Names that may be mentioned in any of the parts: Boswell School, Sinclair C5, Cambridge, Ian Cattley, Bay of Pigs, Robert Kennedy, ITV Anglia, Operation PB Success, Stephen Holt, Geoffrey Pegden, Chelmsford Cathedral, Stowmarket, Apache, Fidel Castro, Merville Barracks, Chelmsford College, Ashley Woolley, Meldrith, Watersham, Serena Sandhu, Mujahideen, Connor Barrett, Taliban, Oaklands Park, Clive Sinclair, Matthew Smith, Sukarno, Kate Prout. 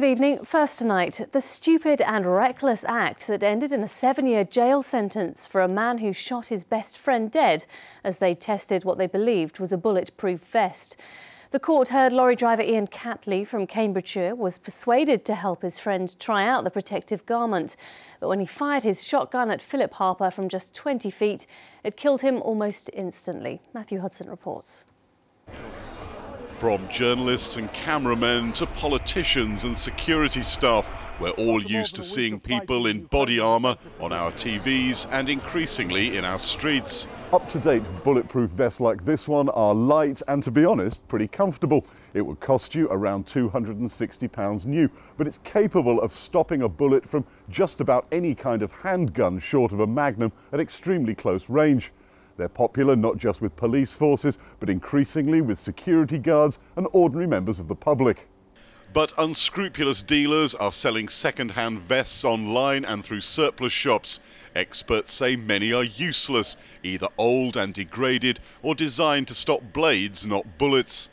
Good evening. First tonight, the stupid and reckless act that ended in a 7-year jail sentence for a man who shot his best friend dead as they tested what they believed was a bulletproof vest. The court heard lorry driver Ian Cattley from Cambridgeshire was persuaded to help his friend try out the protective garment. But when he fired his shotgun at Philip Harper from just 20 feet, it killed him almost instantly. Matthew Hudson reports. From journalists and cameramen to politicians and security staff, we're all used to seeing people in body armour on our TVs and increasingly in our streets. Up-to-date bulletproof vests like this one are light and, to be honest, pretty comfortable. It would cost you around £260 new, but it's capable of stopping a bullet from just about any kind of handgun short of a magnum at extremely close range. They're popular not just with police forces, but increasingly with security guards and ordinary members of the public. But unscrupulous dealers are selling second-hand vests online and through surplus shops. Experts say many are useless, either old and degraded or designed to stop blades, not bullets.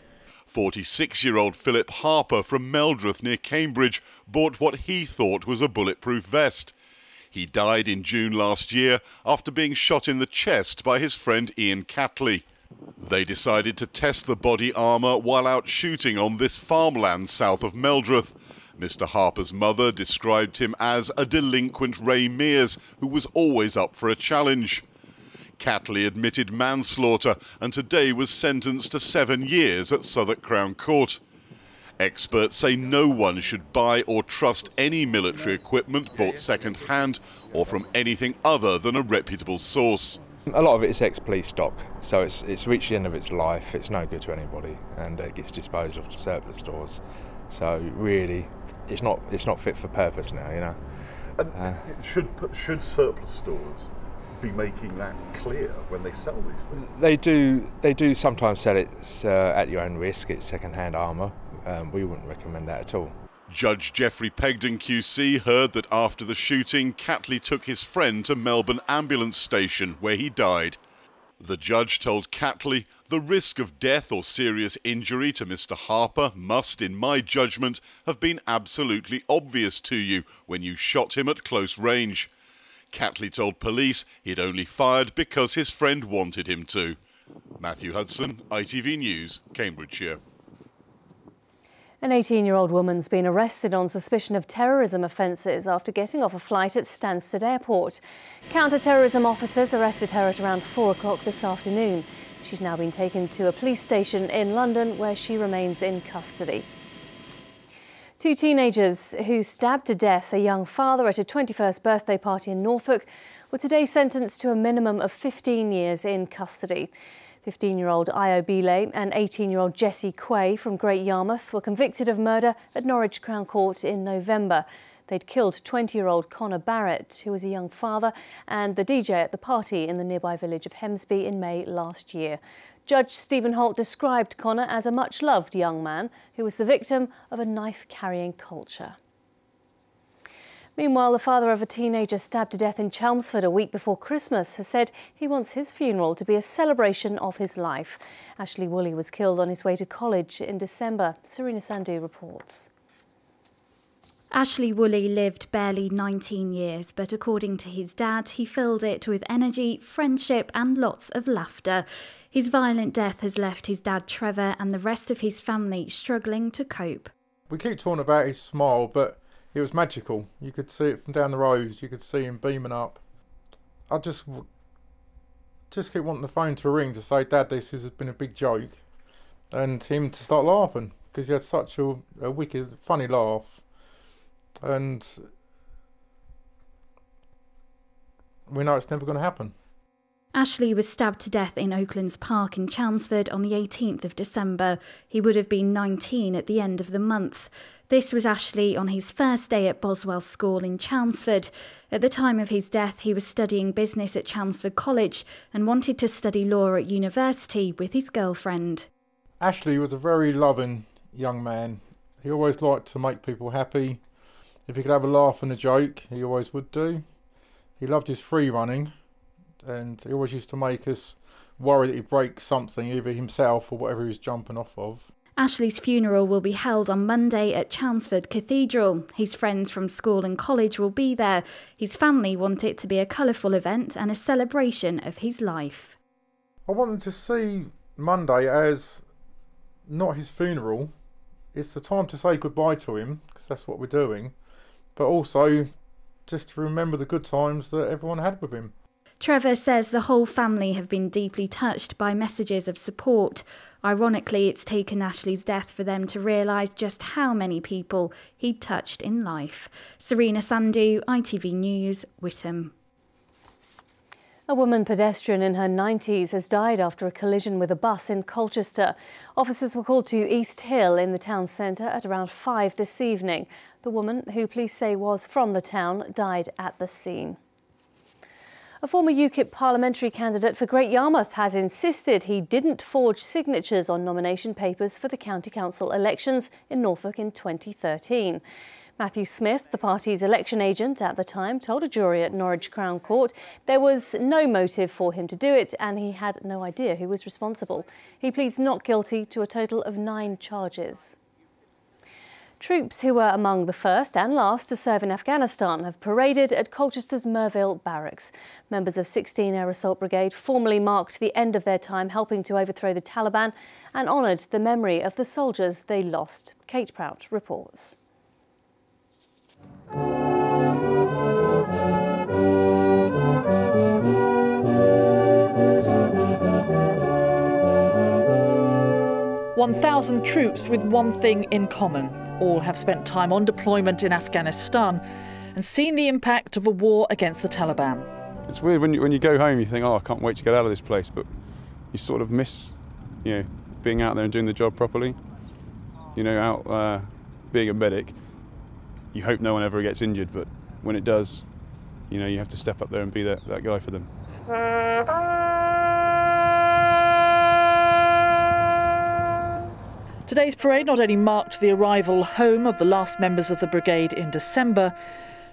46-year-old Philip Harper from Meldrith near Cambridge bought what he thought was a bulletproof vest. He died in June last year after being shot in the chest by his friend Ian Cattley. They decided to test the body armour while out shooting on this farmland south of Meldrith. Mr Harper's mother described him as a delinquent Ray Mears who was always up for a challenge. Cattley admitted manslaughter and today was sentenced to 7 years at Southwark Crown Court. Experts say no one should buy or trust any military equipment bought second-hand or from anything other than a reputable source. A lot of it's ex-police stock, so it's reached the end of its life, it's no good to anybody, and it gets disposed of to surplus stores. So really, it's not fit for purpose now, you know. Should surplus stores be making that clear when they sell these things? They do sometimes sell it at your own risk, it's second-hand armour. We wouldn't recommend that at all. Judge Geoffrey Pegden QC heard that after the shooting, Cattley took his friend to Melbourne Ambulance Station, where he died. The judge told Cattley, the risk of death or serious injury to Mr Harper must, in my judgment, have been absolutely obvious to you when you shot him at close range. Cattley told police he'd only fired because his friend wanted him to. Matthew Hudson, ITV News, Cambridgeshire. An 18-year-old woman's been arrested on suspicion of terrorism offences after getting off a flight at Stansted Airport. Counter-terrorism officers arrested her at around 4 o'clock this afternoon. She's now been taken to a police station in London where she remains in custody. Two teenagers who stabbed to death a young father at a 21st birthday party in Norfolk were today sentenced to a minimum of 15 years in custody. 15-year-old Io Beale and 18-year-old Jesse Quay from Great Yarmouth were convicted of murder at Norwich Crown Court in November. They'd killed 20-year-old Connor Barrett, who was a young father, and the DJ at the party in the nearby village of Hemsby in May last year. Judge Stephen Holt described Connor as a much-loved young man who was the victim of a knife-carrying culture. Meanwhile, the father of a teenager stabbed to death in Chelmsford a week before Christmas has said he wants his funeral to be a celebration of his life. Ashley Woolley was killed on his way to college in December. Serena Sandhu reports. Ashley Woolley lived barely 19 years, but according to his dad, he filled it with energy, friendship and lots of laughter. His violent death has left his dad Trevor and the rest of his family struggling to cope. We keep talking about his smile, but it was magical. You could see it from down the road. You could see him beaming up. I just keep wanting the phone to ring to say, Dad, this has been a big joke. And him to start laughing, because he had such a wicked, funny laugh. And we know it's never going to happen. Ashley was stabbed to death in Oaklands Park in Chelmsford on the 18th of December. He would have been 19 at the end of the month. This was Ashley on his first day at Boswell School in Chelmsford. At the time of his death, he was studying business at Chelmsford College and wanted to study law at university with his girlfriend. Ashley was a very loving young man. He always liked to make people happy. If he could have a laugh and a joke, he always would do. He loved his free running. And he always used to make us worry that he'd break something, either himself or whatever he was jumping off of. Ashley's funeral will be held on Monday at Chelmsford Cathedral. His friends from school and college will be there. His family want it to be a colourful event and a celebration of his life. I want them to see Monday as not his funeral. It's the time to say goodbye to him, because that's what we're doing, but also just to remember the good times that everyone had with him. Trevor says the whole family have been deeply touched by messages of support. Ironically, it's taken Ashley's death for them to realise just how many people he'd touched in life. Serena Sandhu, ITV News, Whittam. A woman pedestrian in her 90s has died after a collision with a bus in Colchester. Officers were called to East Hill in the town centre at around 5 this evening. The woman, who police say was from the town, died at the scene. A former UKIP parliamentary candidate for Great Yarmouth has insisted he didn't forge signatures on nomination papers for the county council elections in Norfolk in 2013. Matthew Smith, the party's election agent at the time, told a jury at Norwich Crown Court there was no motive for him to do it and he had no idea who was responsible. He pleads not guilty to a total of 9 charges. Troops who were among the first and last to serve in Afghanistan have paraded at Colchester's Merville Barracks. Members of 16 Air Assault Brigade formally marked the end of their time helping to overthrow the Taliban and honoured the memory of the soldiers they lost. Kate Prout reports. "1,000 troops with one thing in common. All have spent time on deployment in Afghanistan and seen the impact of a war against the Taliban. It's weird when you go home, you think, oh, I can't wait to get out of this place, but you sort of miss, you know, being out there and doing the job properly. You know, out being a medic, you hope no one ever gets injured, but when it does, you know, you have to step up there and be that guy for them." Today's parade not only marked the arrival home of the last members of the brigade in December,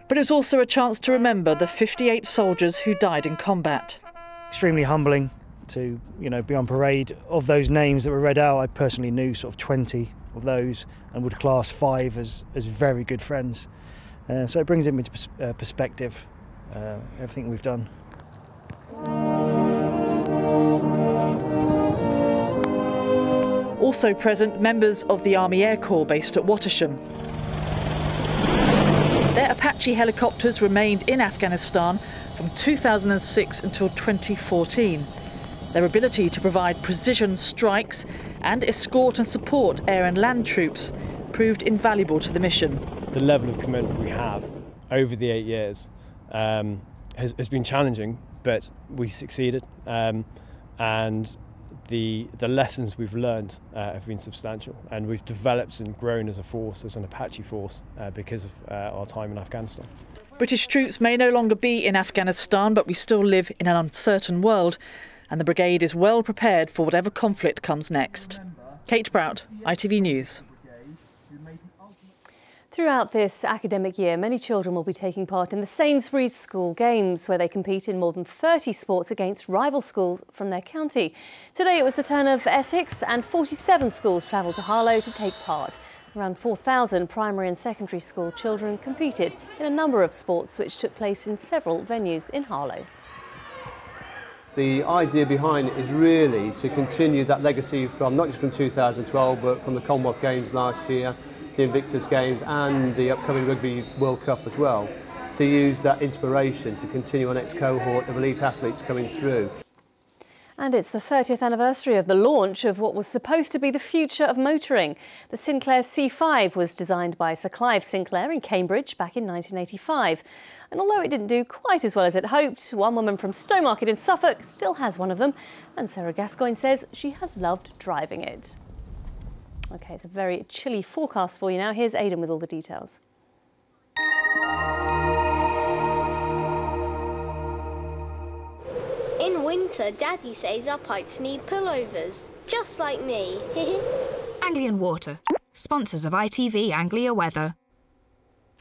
but it was also a chance to remember the 58 soldiers who died in combat. "Extremely humbling to, you know, be on parade. Of those names that were read out, I personally knew sort of 20 of those and would class 5 as very good friends. So it brings it into perspective, everything we've done." Also present, members of the Army Air Corps based at Watersham. Their Apache helicopters remained in Afghanistan from 2006 until 2014. Their ability to provide precision strikes and escort and support air and land troops proved invaluable to the mission. "The level of commitment we have over the 8 years has been challenging, but we succeeded, and the lessons we've learned have been substantial, and we've developed and grown as a force, as an Apache force, because of our time in Afghanistan." British troops may no longer be in Afghanistan, but we still live in an uncertain world, and the brigade is well prepared for whatever conflict comes next. Kate Prout, ITV News. Throughout this academic year, many children will be taking part in the Sainsbury's school games, where they compete in more than 30 sports against rival schools from their county. Today it was the turn of Essex, and 47 schools travelled to Harlow to take part. Around 4,000 primary and secondary school children competed in a number of sports which took place in several venues in Harlow. "The idea behind it is really to continue that legacy from not just from 2012, but from the Commonwealth Games last year, the Invictus Games and the upcoming Rugby World Cup as well, to use that inspiration to continue our next cohort of elite athletes coming through." And it's the 30th anniversary of the launch of what was supposed to be the future of motoring. The Sinclair C5 was designed by Sir Clive Sinclair in Cambridge back in 1985. And although it didn't do quite as well as it hoped, one woman from Stowmarket in Suffolk still has one of them, and Sarah Gascoigne says she has loved driving it. OK, it's a very chilly forecast for you now. Here's Aidan with all the details. "In winter, Daddy says our pipes need pullovers, just like me." Anglian Water, sponsors of ITV Anglia Weather.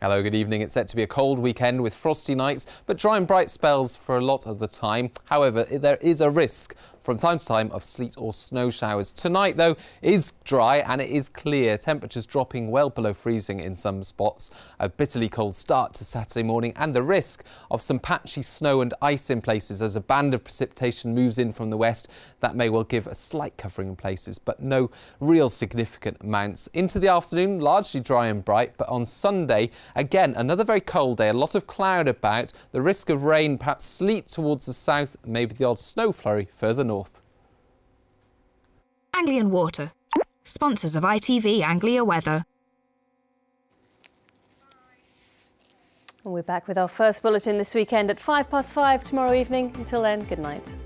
Hello, good evening. It's set to be a cold weekend with frosty nights, but dry and bright spells for a lot of the time. However, there is a risk from time to time of sleet or snow showers. Tonight, though, is dry and it is clear. Temperatures dropping well below freezing in some spots. A bitterly cold start to Saturday morning and the risk of some patchy snow and ice in places as a band of precipitation moves in from the west. That may well give a slight covering in places, but no real significant amounts. Into the afternoon, largely dry and bright, but on Sunday, again, another very cold day. A lot of cloud about, the risk of rain, perhaps sleet towards the south, maybe the odd snow flurry further north. Anglian Water, sponsors of ITV Anglia Weather. We're back with our first bulletin this weekend at 5 past 5 tomorrow evening. Until then, good night.